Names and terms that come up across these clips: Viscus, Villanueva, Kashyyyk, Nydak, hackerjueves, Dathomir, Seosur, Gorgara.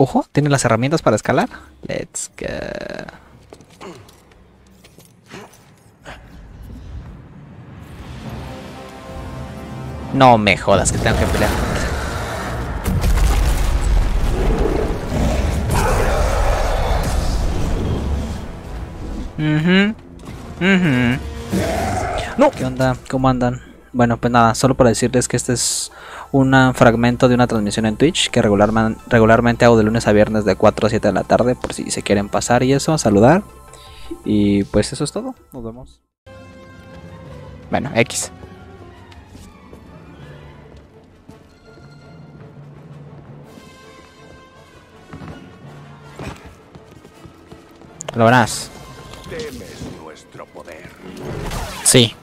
Ojo, tiene las herramientas para escalar. Let's go. No me jodas que tengo que pelear. No. ¿Qué onda? ¿Cómo andan? Bueno, pues nada, solo para decirles que este es un fragmento de una transmisión en Twitch que regularmente hago de lunes a viernes de 4 a 7 de la tarde, por si se quieren pasar y eso, saludar. Y pues eso es todo, nos vemos. Bueno, X. Lo verás. Temes nuestro poder. Sí.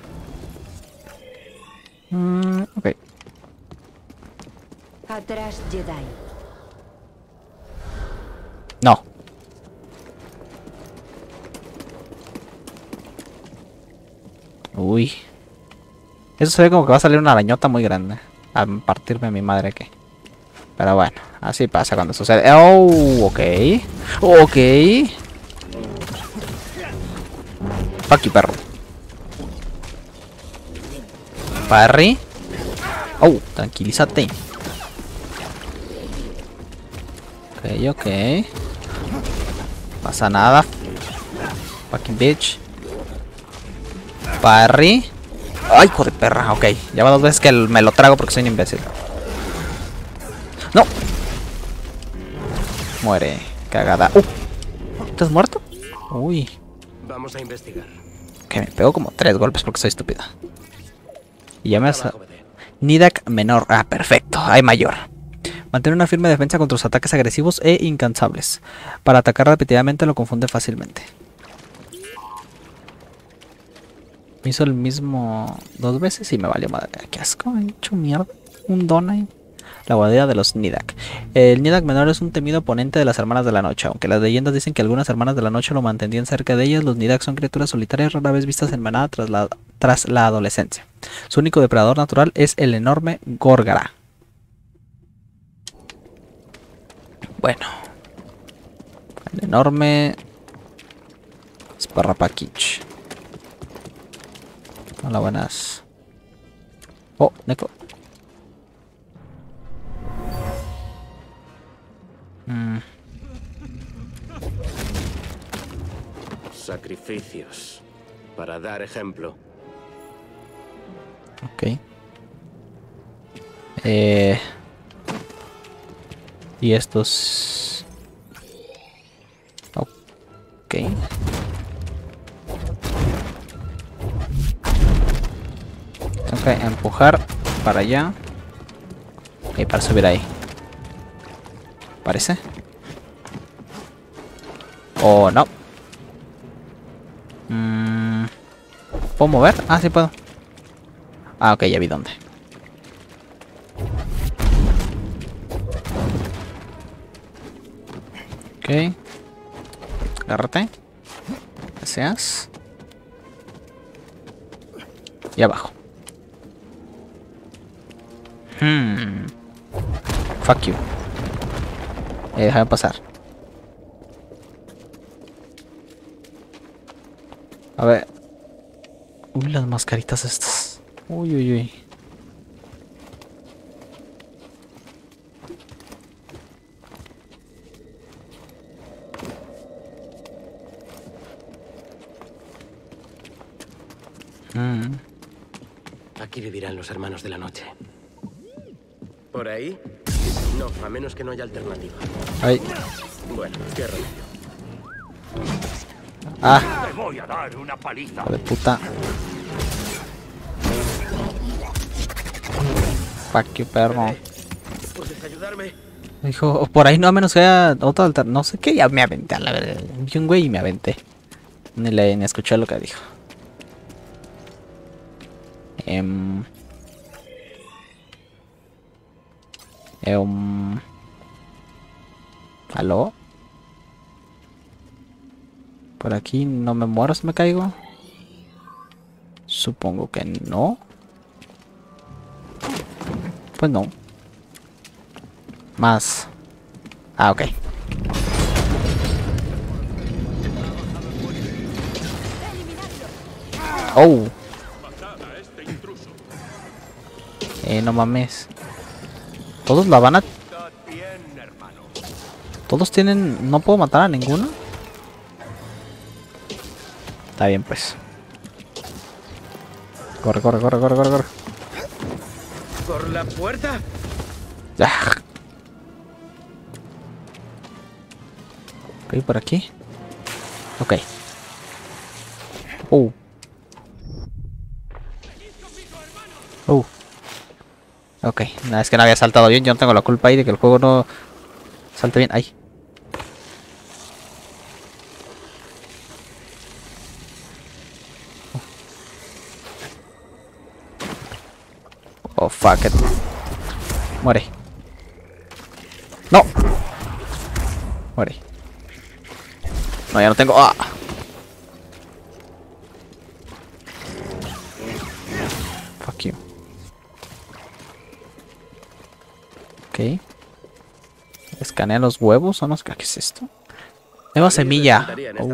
Ok. Atrás, Jedi. No. Uy. Eso se ve como que va a salir una arañota muy grande. A partirme mi madre aquí. Pero bueno, así pasa cuando sucede. Oh, ok. Ok. Aquí, perro. Parry. Oh, tranquilízate. Ok, ok. Pasa nada. Fucking bitch. Parry. Ay, hijo de perra. Ok, ya va dos veces que me lo trago porque soy un imbécil. No. Muere. Cagada. ¿Estás muerto? Uy. Vamos a investigar. Que me pegó como 3 golpes porque soy estúpida. Y ya me has... Nydak menor. Ah, perfecto. Hay mayor. Mantener una firme defensa contra los ataques agresivos e incansables. Para atacar repetidamente lo confunde fácilmente. Me hizo el mismo 2 veces y me valió madre. Qué asco, me he hecho mierda. Un don ahí. La guardia de los Nydak. El Nydak menor es un temido oponente de las hermanas de la noche. Aunque las leyendas dicen que algunas hermanas de la noche lo mantenían cerca de ellas, los Nydak son criaturas solitarias rara vez vistas en manada tras la adolescencia. Su único depredador natural es el enorme Gorgara. Bueno. El enorme... Sparrapakich. Hola, buenas. Oh, Neko. Sacrificios para dar ejemplo. Ok. Y estos. Ok. Tengo que empujar para allá. Ok, para subir ahí. Parece. Oh, no. ¿Puedo mover? Ah, sí puedo. Ah, ok, ya vi dónde. Ok. Agárrate. Gracias. Y abajo. Fuck you. Déjame pasar. A ver. Uy, las mascaritas estas. Uy, uy, uy. Aquí vivirán los hermanos de la noche. ¿Por ahí? No, a menos que no haya alternativa. Ay. Bueno, qué remedio. Ah. Te voy a dar una paliza. Hijo de puta. Fuck you, perro. ¿Puedes ayudarme? Dijo, por ahí no, a menos que haya otra alternativa. No sé qué, ya me aventé, la verdad. Vi un güey y me aventé. Ni escuché lo que dijo. ¿Aló? Por aquí no me muero si me caigo. Supongo que no. Pues no. Más. Ah, ok. ¡Oh! No mames. Todos la van a... Todos tienen... No puedo matar a ninguno. Está bien, pues. Corre, corre, corre, corre, corre, corre. Por la puerta. ¡Ah! Ok, por aquí. Ok. Oh. Oh. Ok, nada, es que no había saltado bien. Yo no tengo la culpa ahí de que el juego no salte bien. Ahí. Oh, fuck it. Muere. No. Muere. No, ya no tengo... ¡Ah! Fuck you. Ok. ¿Escanea los huevos o no? ¿Qué es esto? Nueva semilla. Oh.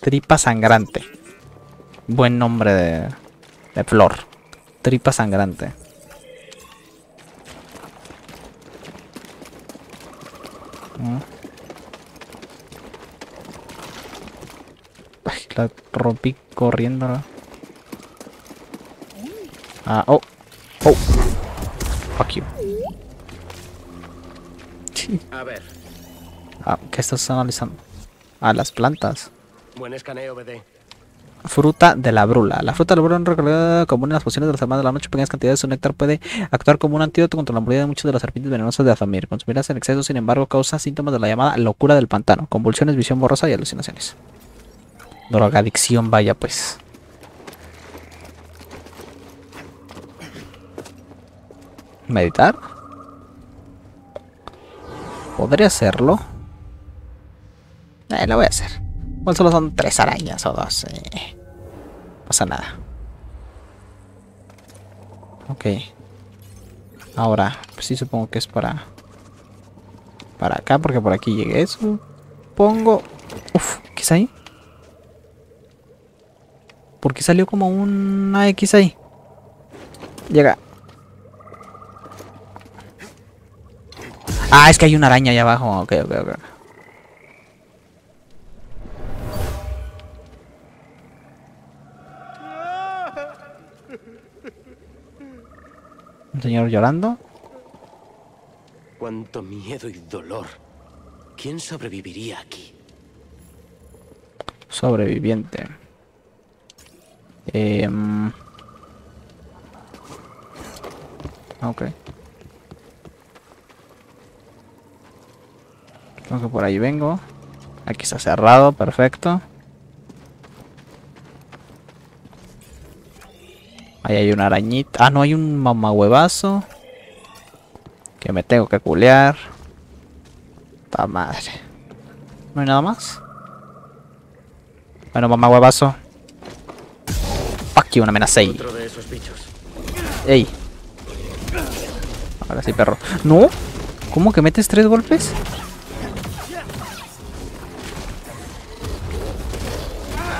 Tripa sangrante. Buen nombre de flor. Tripa sangrante. Ay, la rompí corriendo. Ah, oh. Oh. Fuck you. Sí. A ver. Ah, ¿qué estás analizando? Ah, las plantas. Buen escaneo, BD. Fruta de la brula. La fruta de la brula es recolgada común en las pociones de las hermanas de la noche. Pequeñas cantidades de su néctar puede actuar como un antídoto contra la mordida de muchas de las serpientes venenosas de Dathomir. Consumirlas en exceso, sin embargo, causa síntomas de la llamada locura del pantano. Convulsiones, visión borrosa y alucinaciones. Drogadicción, vaya pues. ¿Meditar? ¿Podría hacerlo? Lo voy a hacer. Bueno, solo son 3 arañas o 2. No pasa nada. Ok. Ahora, pues sí, supongo que es para... Para acá, porque por aquí llegué. Supongo... Uf, ¿qué es ahí? ¿Por qué salió como una X ahí? Llega. Ah, es que hay una araña allá abajo. Ok, ok, ok. Un señor llorando. Cuánto miedo y dolor. ¿Quién sobreviviría aquí? Sobreviviente. Ok. Creo que por ahí vengo. Aquí está cerrado, perfecto. Ahí hay una arañita. Ah, no, hay un mamahuevazo. Que me tengo que culear. Ta madre. ¿No hay nada más? Bueno, mamahuevazo. Fuck you, una amenaza ahí. Ey. Ahora sí, perro. ¿No? ¿Cómo que metes 3 golpes?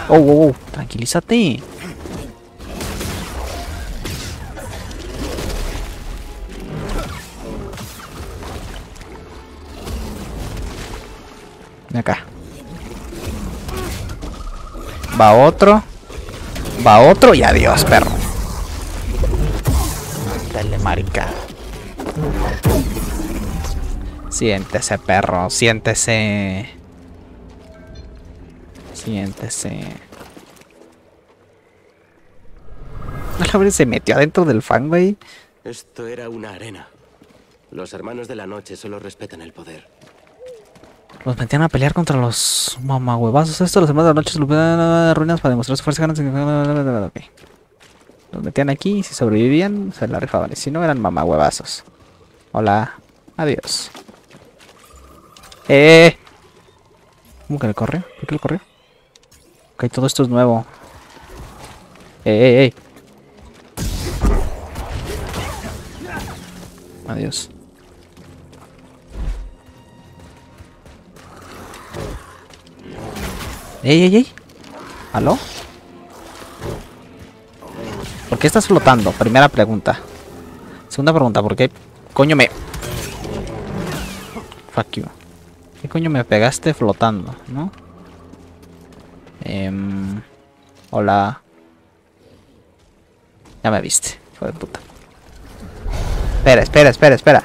Oh, oh, oh. Tranquilízate. Acá va otro, va otro y adiós, perro. Dale, marica. Siéntese, perro, siéntese. Siéntese. La pobre se metió adentro del fango ahí. Esto era una arena. Los hermanos de la noche solo respetan el poder. Los metían a pelear contra los mamahuevazos. Esto los demás de la noche se lo ponían a ruinas para demostrar su fuerza. Okay. Los metían aquí y si sobrevivían se la rifaban. Y si no eran mamahuevazos. Hola. Adiós. ¿Cómo que le corrió? ¿Por qué le corrió? Ok, todo esto es nuevo. Adiós. ¿Aló? qué estás flotando? Primera pregunta. Segunda pregunta, ¿por qué coño me... Fuck you. ¿Qué coño me pegaste flotando, no? Hola. Ya me viste, hijo de puta. Espera, espera, espera, espera.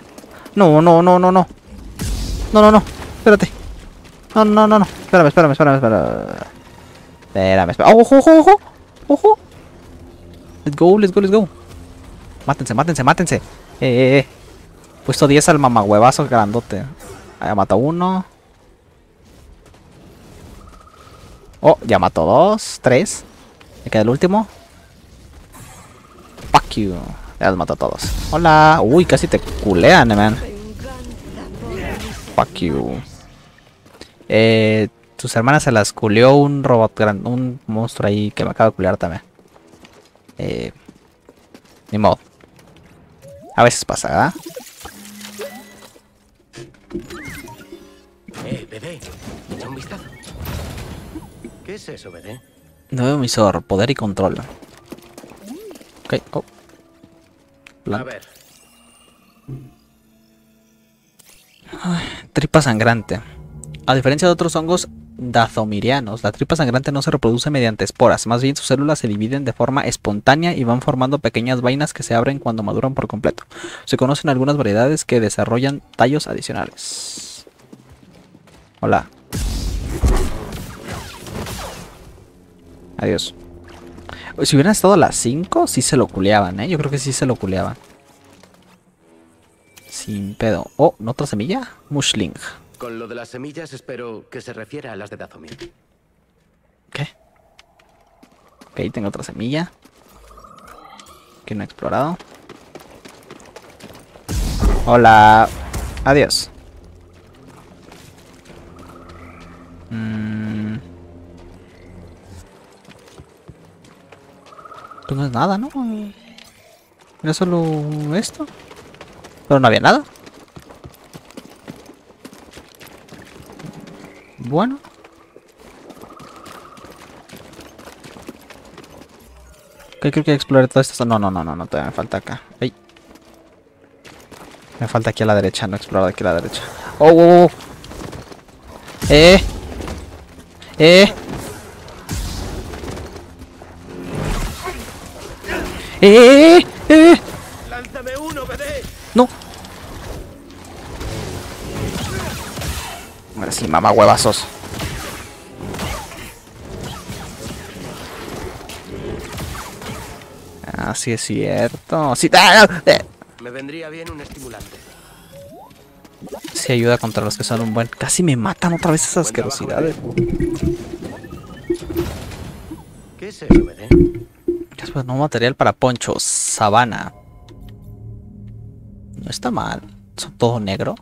No, no, no, no, no. No, no, no, espérate. No, no, no, no, espérame, espérame, espérame, espérame. Espérame, espérame. ¡Ojo, ojo, ojo! ¡Ojo! Let's go, let's go, let's go. Mátense, mátense, mátense. Puesto 10 al mamagüevazo grandote. Ya mató uno. Oh, ya mató dos, tres. Me queda el último. Fuck you. Ya los mató a todos. Hola. Uy, casi te culean, man. Fuck you. Tus hermanas se las culeó un robot gran, un monstruo ahí que me acaba de culear también. Ni modo. A veces pasa, ¿eh? Bebé, echa un vistazo. ¿Qué es eso, bebé? Nuevo emisor, poder y control. Ok, oh. Plan. A ver. Ay, tripa sangrante. A diferencia de otros hongos dathomirianos, la tripa sangrante no se reproduce mediante esporas, más bien sus células se dividen de forma espontánea y van formando pequeñas vainas que se abren cuando maduran por completo. Se conocen algunas variedades que desarrollan tallos adicionales. Hola. Adiós. Si hubieran estado a las 5, sí se lo culeaban, ¿eh? Yo creo que sí se lo culeaban. Sin pedo. Oh, ¿otra semilla? Mushling. Con lo de las semillas espero que se refiera a las de Dathomir. ¿Qué? Ok, tengo otra semilla. Que no he explorado. Hola. Adiós. Tú no es nada, ¿no? Era solo esto. Pero no había nada. Bueno. Ok, creo que explorar todo esto. No, no, no, no, no, todavía me falta acá. Ay. Me falta aquí a la derecha, no he explorado aquí a la derecha. ¡Oh, oh, oh! ¡Lánzame uno, bebé! ¡No! Ahora sí, mamá huevazos. Ah, sí es cierto. Sí. Me vendría bien un estimulante. Sí ayuda contra los que son un buen. Casi me matan otra vez esas asquerosidades. ¿Qué es eso, bebé? Después no material para ponchos. Sabana. No está mal. Son todo negro.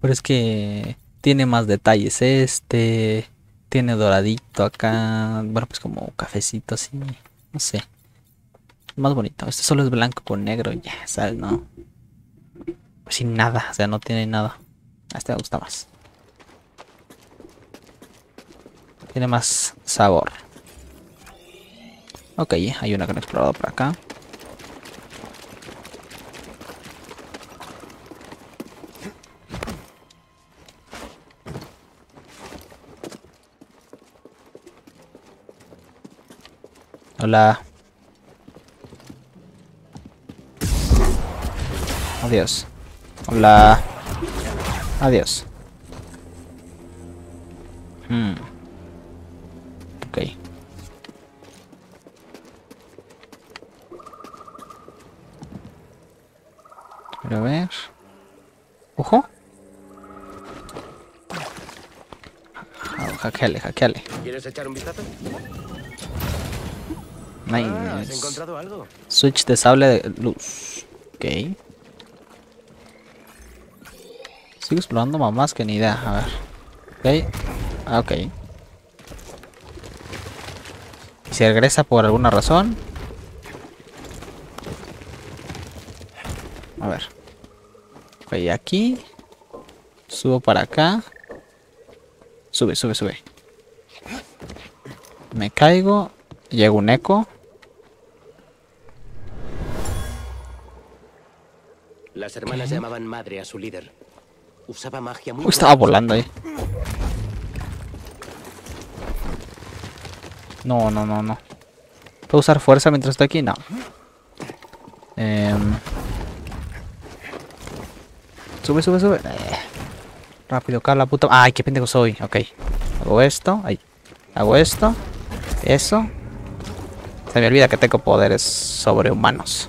Pero es que... tiene más detalles este. Tiene doradito acá. Bueno, pues como cafecito así. No sé. Más bonito. Este solo es blanco con negro. Ya, ¿sabes? No. Pues sin nada. O sea, no tiene nada. A este me gusta más. Tiene más sabor. Ok, hay una que no he explorado por acá. Hola. Adiós. Hola. Adiós. Ok. Pero a ver. Ojo. Hackeale, hackeale. ¿Quieres echar un vistazo? Nice. ¿Has encontrado algo? Switch de sable de luz. Ok. Sigo explorando mamás que ni idea. A ver. Ok. Ok. ¿Y si regresa por alguna razón? A ver. Ok, aquí. Subo para acá. Sube, sube, sube. Me caigo. Llega un eco. Las hermanas llamaban madre a su líder. Usaba magia muy... estaba volando ahí. No, no, no, no. ¿Puedo usar fuerza mientras estoy aquí? No. Sube, sube, sube. Rápido, cara, la puta. Ay, qué pendejo soy. Ok. Hago esto. Ahí. Hago esto. Eso. Se me olvida que tengo poderes sobrehumanos.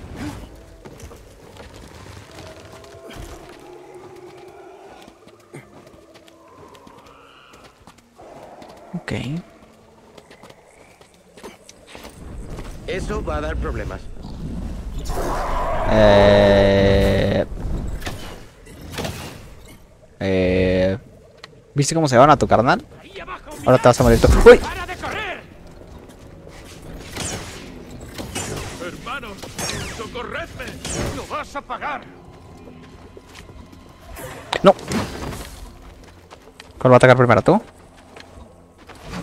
Ok. Eso va a dar problemas. ¿Viste cómo se van a tu carnal? Ahora te vas a morir tú. ¡Uy! Hermanos, socorredme. Lo vas a pagar. No. ¿Cuál va a atacar primero? ¿Tú?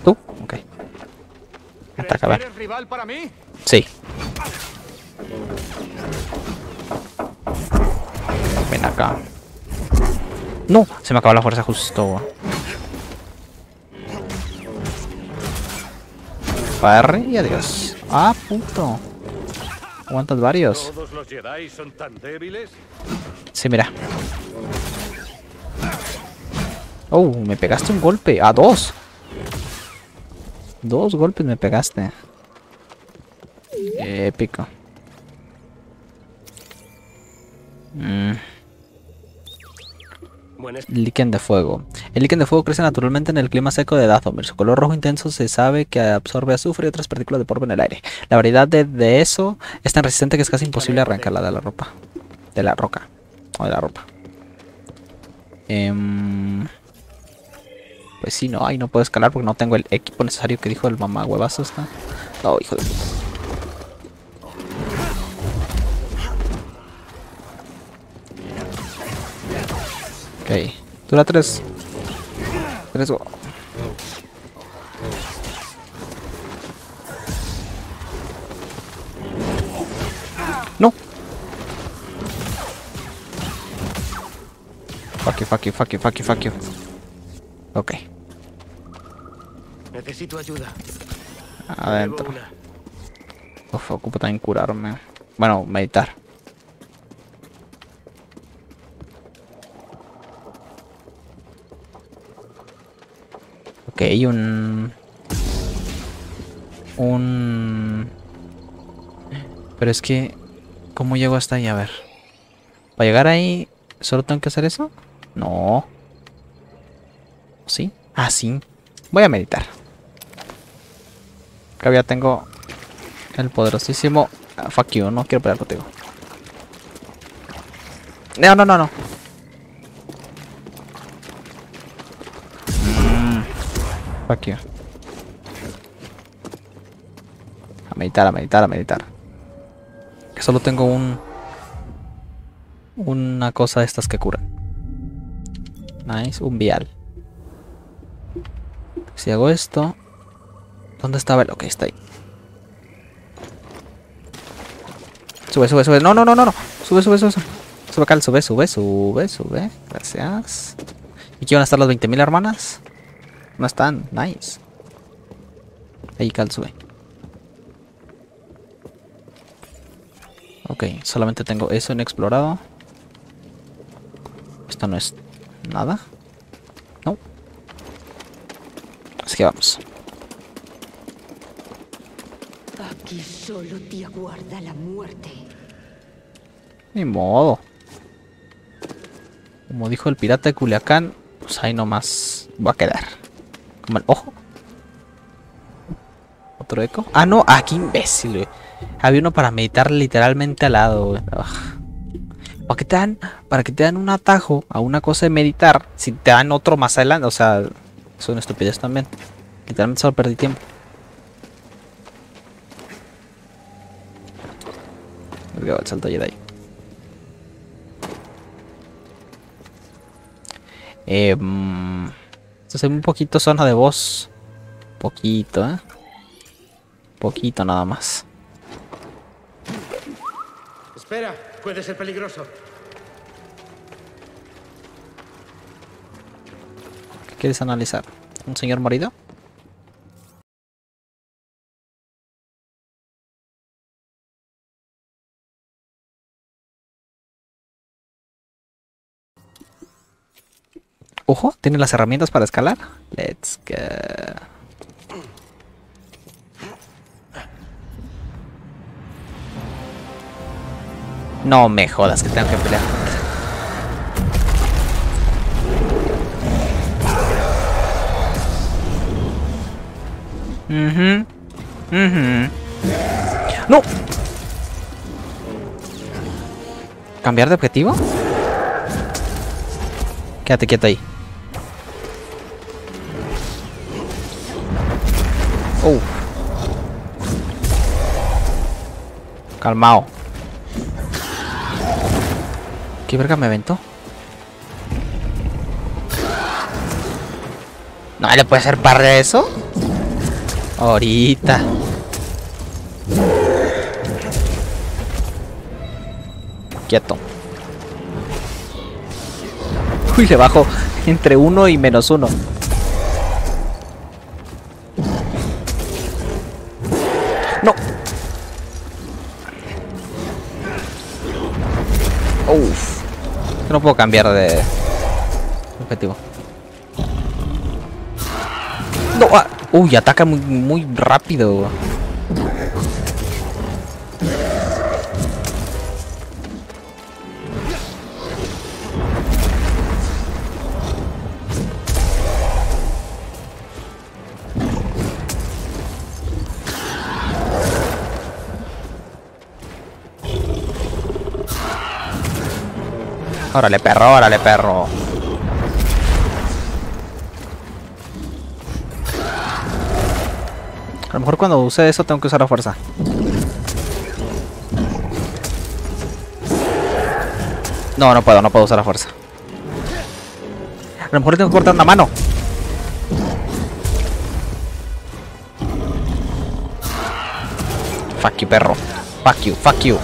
¿Tú? Ok. Ataca, a ver. ¿Eres rival para mí? Sí. Ven acá. No, se me acabó la fuerza justo. Parry y adiós. Ah, puto. ¿Aguantas varios? ¿Todos los Jedi son tan débiles? Sí, mira. Oh, me pegaste un golpe. Ah, dos. Dos golpes me pegaste. Épico. Líquen de fuego. El líquen de fuego crece naturalmente en el clima seco de Dathomir. Su color rojo intenso se sabe que absorbe azufre y otras partículas de polvo en el aire. La variedad de eso es tan resistente que es casi imposible arrancarla de la ropa. De la roca. O de la ropa. Pues sí, no. Ahí no puedo escalar porque no tengo el equipo necesario que dijo el mamá huevazo. Está. No, hijo de... Ok, dura 3. 3. No. Fuck you, fuck you, fuck you, fuck you, fuck you. Ok. Necesito ayuda. Adentro. Uf, ocupo también curarme. Bueno, meditar. Ok, pero es que... ¿cómo llego hasta ahí? A ver. ¿Para llegar ahí solo tengo que hacer eso? No. ¿Sí? Ah, sí. Voy a meditar. Acá ya tengo el poderosísimo... ah, fuck you, no quiero pelear contigo. No, no, no, no. Fuck you. A meditar, a meditar, a meditar. Que solo tengo una cosa de estas que curan. Nice, un vial. Si hago esto... ¿dónde estaba el...? Ok, está ahí. Sube, sube, sube. No, no, no, no, no. Sube, sube, sube, sube. Sube acá, sube, sube, sube, sube. Gracias. ¿Y qué van a estar las 20.000 hermanas? No están, nice. Ahí, Cal, sube. Ok, solamente tengo eso inexplorado. Esto no es nada. No. Así que vamos. Aquí solo te aguarda la muerte. Ni modo. Como dijo el pirata de Culiacán, pues ahí nomás va a quedar. Ojo. Otro eco. Ah, no. Ah, qué imbécil, güey. Había uno para meditar literalmente al lado, güey. Para que te dan un atajo a una cosa de meditar, si te dan otro más adelante. O sea, son estupidez también. Literalmente solo perdí tiempo. El salto de ahí. Entonces un poquito zona de boss. Poquito, ¿eh? Poquito nada más. Espera, puede ser peligroso. ¿Quieres analizar? ¿Un señor morido? Ojo, tiene las herramientas para escalar. Let's go. No me jodas que tengo que pelear. ¡No! ¿Cambiar de objetivo? Quédate quieto ahí. Calmao. ¿Qué verga me aventó? ¿No le puede hacer par de eso? Ahorita. Quieto. Uy, le bajo entre 1 y menos 1. No. Uff. No puedo cambiar de objetivo. No. Ah. Uy, ataca muy rápido. Órale, perro, órale, perro. A lo mejor cuando use eso tengo que usar la fuerza. No, no puedo usar la fuerza. A lo mejor tengo que cortar una mano. Fuck you, perro. Fuck you, fuck you.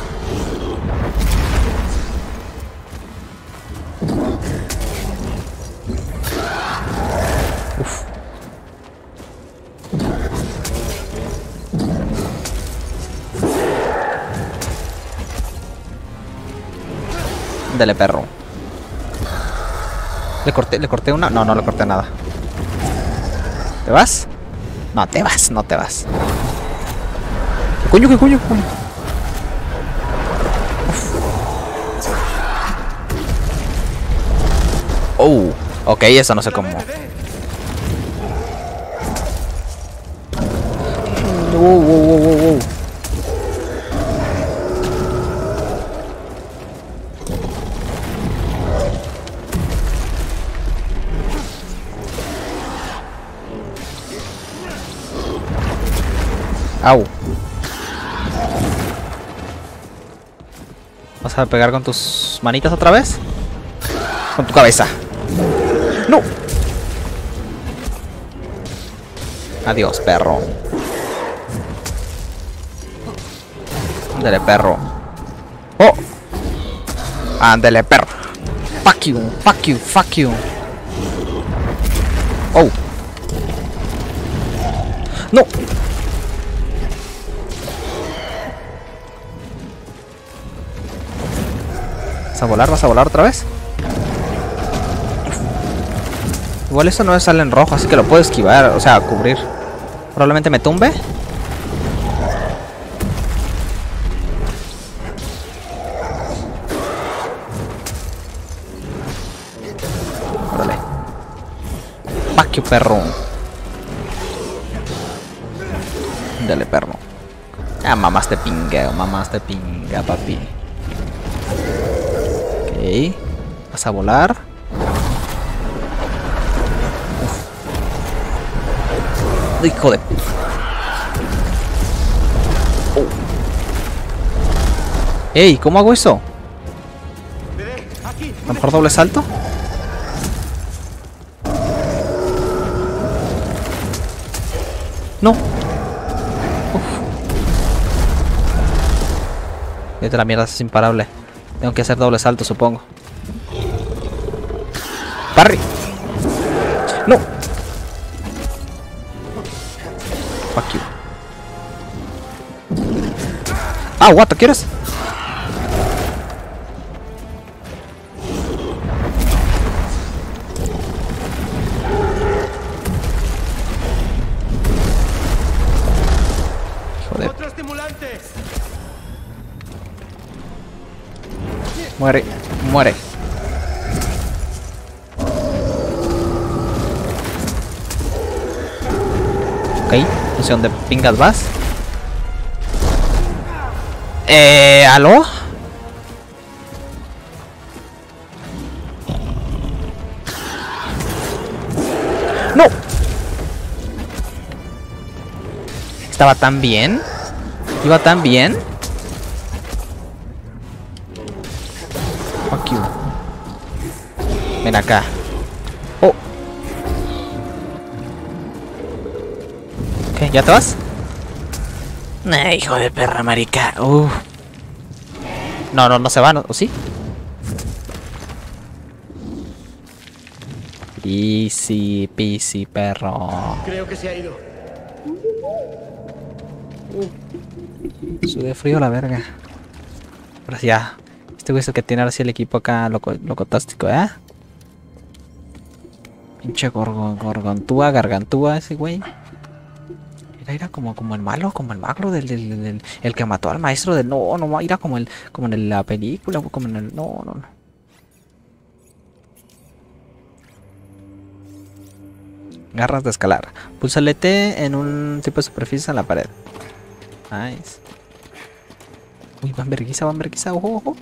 Dale, perro. ¿Le corté una? No, no le corté nada. ¿Te vas? No, te vas, no te vas. ¿Qué coño, qué coño, qué coño? Oh, ok, eso no sé cómo. Wow. Au. ¿Vas a pegar con tus manitas otra vez? Con tu cabeza. ¡No! Adiós, perro. Ándale, perro. ¡Oh! Ándale, perro. ¡Fuck you! ¡Fuck you! ¡Fuck you! ¡Oh! ¡No! ¿Vas a volar otra vez? Igual eso no sale en rojo, así que lo puedo esquivar, o sea, cubrir. Probablemente me tumbe. Órale. Fuck you, perro. Dale, perro. Ah, mamás de pinga, papi. Vas a volar. Uf. Hijo de... Oh. Ey, ¿cómo hago eso? ¿A lo mejor doble salto? No. Uf. Vete a la mierda, es imparable. Tengo que hacer doble salto, supongo. ¡Parry! No. Fuck you. Ah, what, ¿te quieres? Joder. Otro estimulante. Muere, muere. No sé dónde pingas vas. ¿Aló? ¡No! Estaba tan bien. Iba tan bien. Fuck you. Ven acá. Oh. Ok, ¿ya te vas? Hijo de perra, marica. No, no se va, ¿no? ¿O sí? Easy, peasy, perro. Creo que se ha ido. Sube frío la verga. Ahora sí, ya. Este güey es el que tiene ahora sí el equipo acá, locotástico, ¿eh? Pinche gorgontúa, gargantúa ese güey. Era como el malo, como el magro del que mató al maestro del... No, era como en la película, como en el... No. Garras de escalar. Pulsalete en un tipo de superficie en la pared. Nice. Uy, van verguiza, ojo.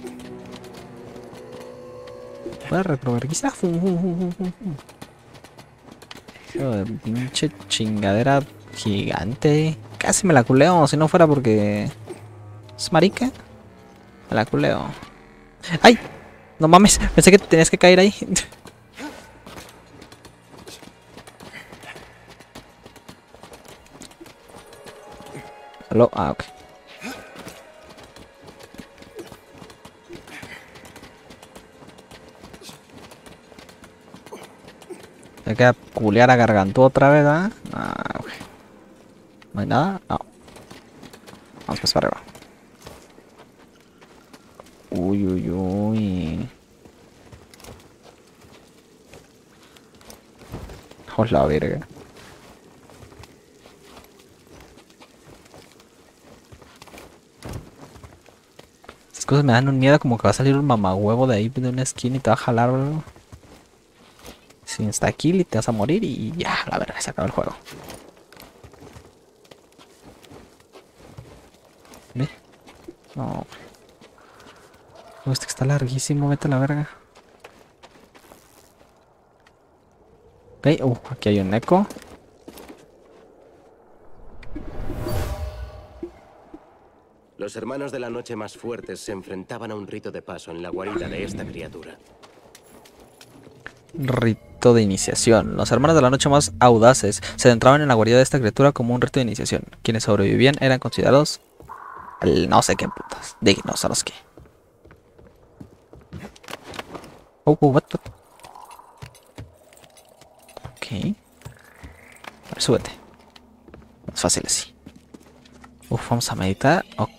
Bueno, retroverguiza. Pinche chingadera gigante. Casi me la culeo, si no fuera porque es marica. Me la culeo. ¡Ay! No mames, pensé que tenías que caer ahí. ¿Aló? Ah, ok. Me queda culear a gargantúa otra vez, ¿ah? Ah, ok. ¿No hay nada? No. Vamos pues para arriba. Uy. Hola, verga. Estas cosas me dan un miedo, como que va a salir un mamagüevo de ahí de una esquina y te va a jalar, bro. Si está aquí y te vas a morir y ya, la verga, se acabó el juego. ¿Ve? No. Este que está larguísimo, vete a la verga. Ok, aquí hay un eco. Los hermanos de la noche más fuertes se enfrentaban a un rito de paso en la guarida de esta criatura. Rito de iniciación. Los hermanos de la noche más audaces se adentraban en la guarida de esta criatura como un rito de iniciación. Quienes sobrevivían eran considerados el no sé qué putas, dignos a los que... what? Ok. A ver, súbete. Es fácil así. Vamos a meditar. Ok,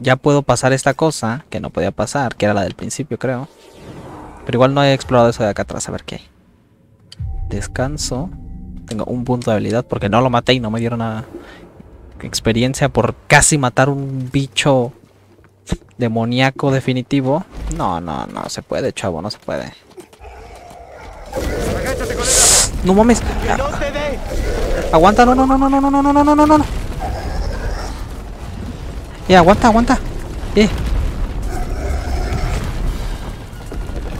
ya puedo pasar esta cosa que no podía pasar, que era la del principio, creo. Pero igual no he explorado eso de acá atrás, a ver qué hay. Descanso. Tengo un punto de habilidad porque no lo maté y no me dieron nada. Experiencia por casi matar un bicho demoníaco definitivo. No se puede, chavo, no se puede. No mames. Aguanta, no. Aguanta.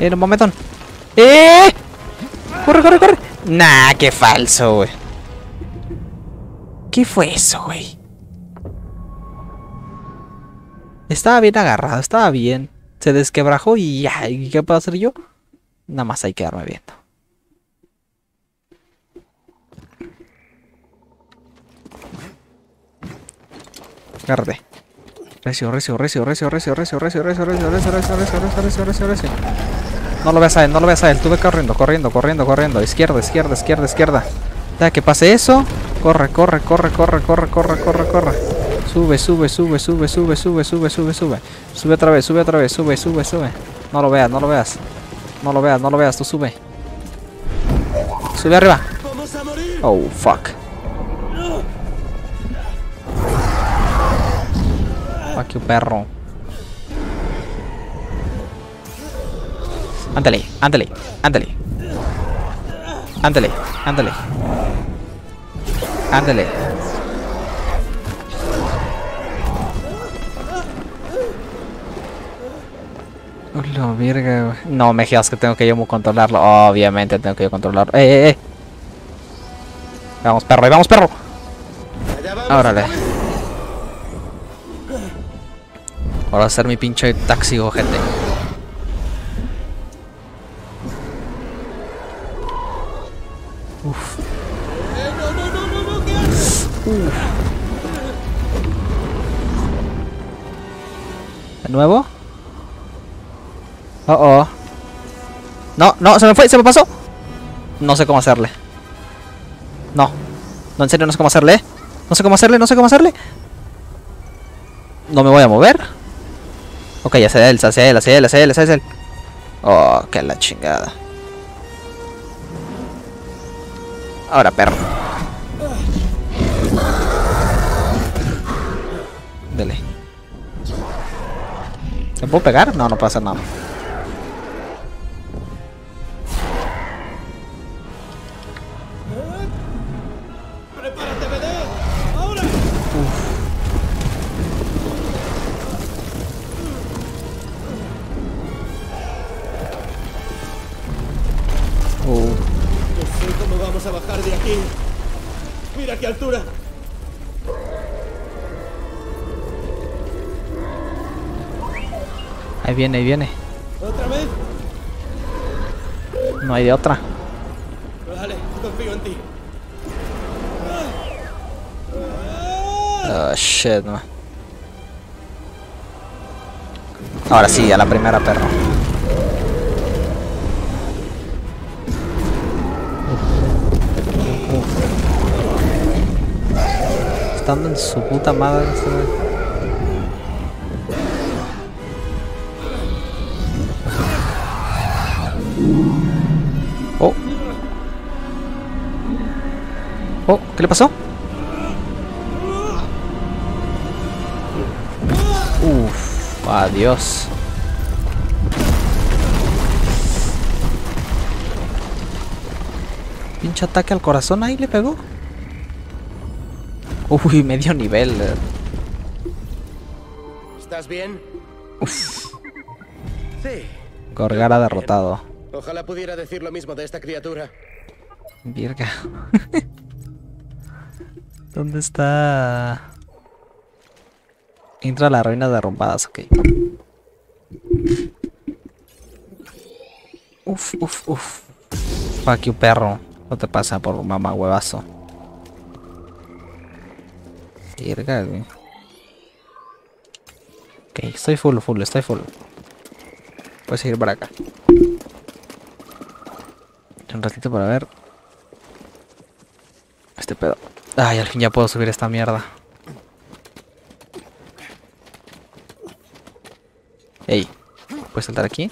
Un momentón. ¡Corre! Nah, qué falso, güey. ¿Qué fue eso, güey? Estaba bien agarrado, estaba bien. Se desquebrajó y ya. ¿Y qué puedo hacer yo? Nada más hay que quedarme viendo. Agárrate. Recio. No lo veas a él, no lo veas a él. Tú ve corriendo, corriendo, corriendo, corriendo. Izquierda, izquierda, izquierda, izquierda. Ya que pase eso. Corre, corre, corre, corre, corre, corre, corre, corre. Sube, sube, sube, sube, sube, sube, sube, sube, sube. Sube otra vez, sube otra vez, sube, sube, sube. No lo veas, no lo veas. No lo veas, no lo veas, tú sube. Sube arriba. Oh, fuck. Fuck you, perro. Ándale, ándale, ándale. Ándale, ándale. Ándale. Hola, verga. No, me digas que tengo que yo controlarlo. Obviamente tengo que yo controlarlo. Vamos, perro, ahí vamos, perro. Órale. Ahora hacer mi pinche taxi, ojete. Uff. ¿De nuevo? Oh, oh. No, no, se me fue, se me pasó. No sé cómo hacerle. No, no, en serio, no sé cómo hacerle. No sé cómo hacerle, no sé cómo hacerle. No me voy a mover. Ok, hacia él, hacia él, hacia él, hacia él, hacia él. Oh, que la chingada. Ahora, perro. Dele. ¿Te puedo pegar? No, no pasa nada. Ahí viene, ahí viene. ¿Otra vez? No hay de otra. Dale, confío en ti. Oh, shit, man. Ahora sí, a la primera, perro. Estando en su puta madre. Oh. Oh, ¿qué le pasó? Uff, adiós. Pinche ataque al corazón, ahí le pegó. Uy, medio nivel. ¿Estás bien? Uff. Sí. Gorgara derrotado. Ojalá pudiera decir lo mismo de esta criatura. Virga. ¿Dónde está? Entra a las ruinas derrumbadas, ok. Uf, uf, uf. Fuck you, perro. No te pasa por mamá huevazo. Virga, güey. Ok, estoy full, full, estoy full. Puedes seguir para acá. Un ratito para ver este pedo. Ay, al fin ya puedo subir esta mierda. Ey, ¿puedes saltar aquí?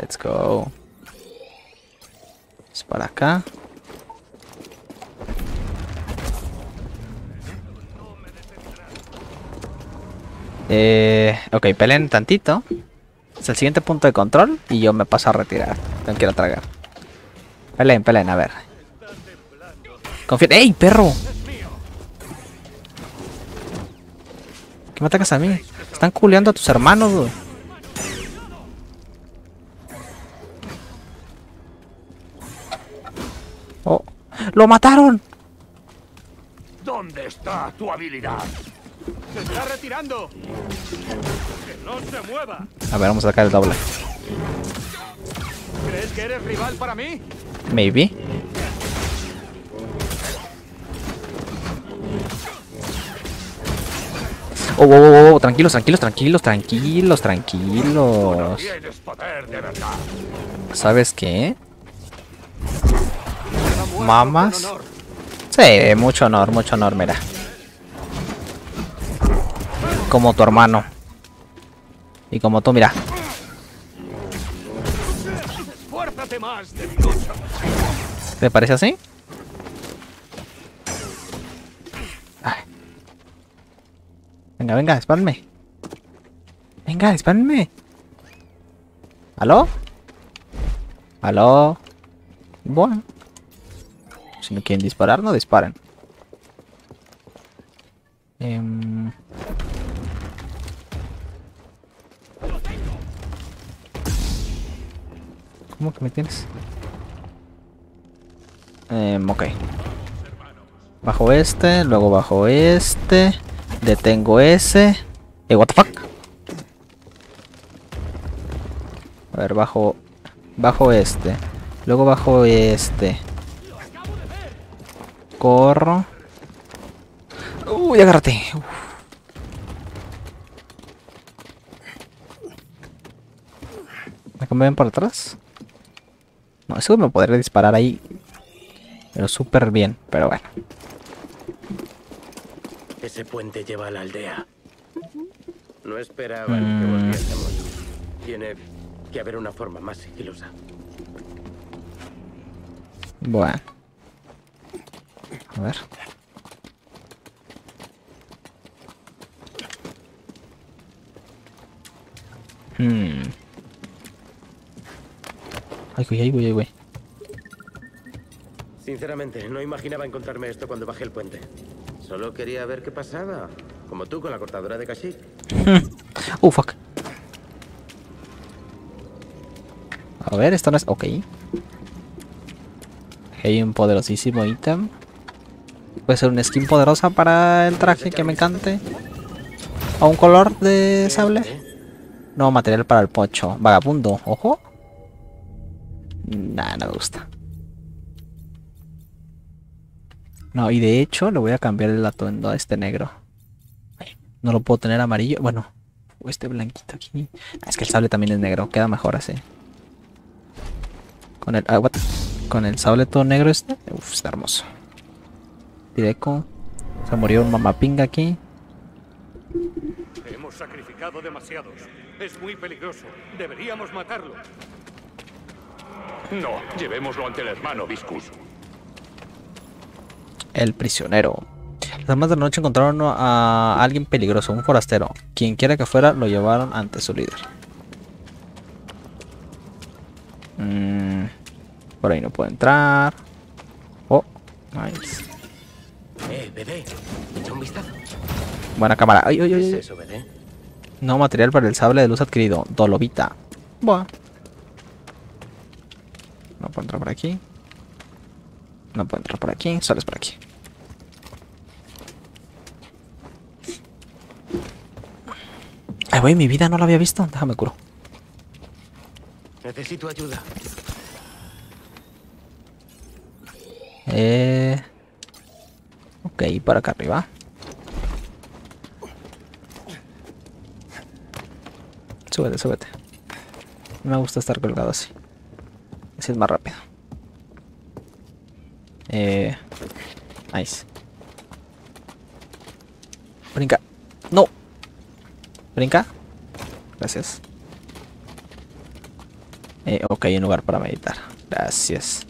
Let's go. Es para acá. Ok, peleen tantito. Es el siguiente punto de control y yo me paso a retirar. Tengo que ir a tragar. Peleen, peleen, a ver. Confía. ¡Ey, perro! ¿Qué me atacas a mí? Están culeando a tus hermanos, dude. Oh. ¡Lo mataron! ¿Dónde está tu habilidad? ¡Se está retirando! ¡Que no se mueva! A ver, vamos a sacar el doble. ¿Crees que eres rival para mí? Maybe. Oh, oh, oh, oh, tranquilos, tranquilos, tranquilos, tranquilos, tranquilos. ¿Sabes qué? ¿Mamas? Sí, mucho honor, mira. Como tu hermano. Y como tú, mira. ¿Te parece así? Ay. Venga, venga, espálme. Venga, espálme. ¿Aló? ¿Aló? Bueno. Si no quieren disparar, no disparen. ¿Cómo que me tienes? Ok. Bajo este, luego bajo este. Detengo ese. What the fuck? A ver, bajo... bajo este. Luego bajo este. Corro. Uy, agárrate. Uf. ¿Me ven por atrás? No, eso me podría disparar ahí. Pero súper bien, pero bueno. Ese puente lleva a la aldea. No esperaban que volviésemos. Tiene que haber una forma más sigilosa. Bueno. A ver. Ay, güey, ay, güey, ay, güey. Sinceramente, no imaginaba encontrarme esto cuando bajé el puente. Solo quería ver qué pasaba. Como tú con la cortadora de Kashyyyk. Oh, fuck. A ver, esto no es... ok. Hay un poderosísimo ítem. Puede ser una skin poderosa para el traje que me encante. ¿O un color de sable? No, material para el pocho. Vagabundo, ojo. Nah, no me gusta. No, y de hecho le voy a cambiar el atuendo a este negro. No lo puedo tener amarillo. Bueno, o este blanquito aquí. Es que el sable también es negro, queda mejor así. Con el... what? Con el sable todo negro este. Uf, está hermoso. Directo. Se murió un mamapinga aquí. Hemos sacrificado demasiados. Es muy peligroso. Deberíamos matarlo. No, llevémoslo ante el hermano Viscus. El prisionero. Las armas de la noche encontraron a alguien peligroso, un forastero. Quien quiera que fuera, lo llevaron ante su líder. Por ahí no puedo entrar. Oh, nice. Bebé, echa un vistazo. Buena cámara. Ay, ay, ay. ¿Qué es eso, bebé? No, material para el sable de luz adquirido. Dolovita. Buah. No puedo entrar por aquí. No puedo entrar por aquí. Solo es por aquí. Ay, güey, mi vida no la había visto. Déjame curo. Necesito ayuda. Ok, para acá arriba. Súbete, súbete. No me gusta estar colgado así. Así es más rápido. Nice. Brinca. No. Brinca. Gracias. Ok, un lugar para meditar. Gracias.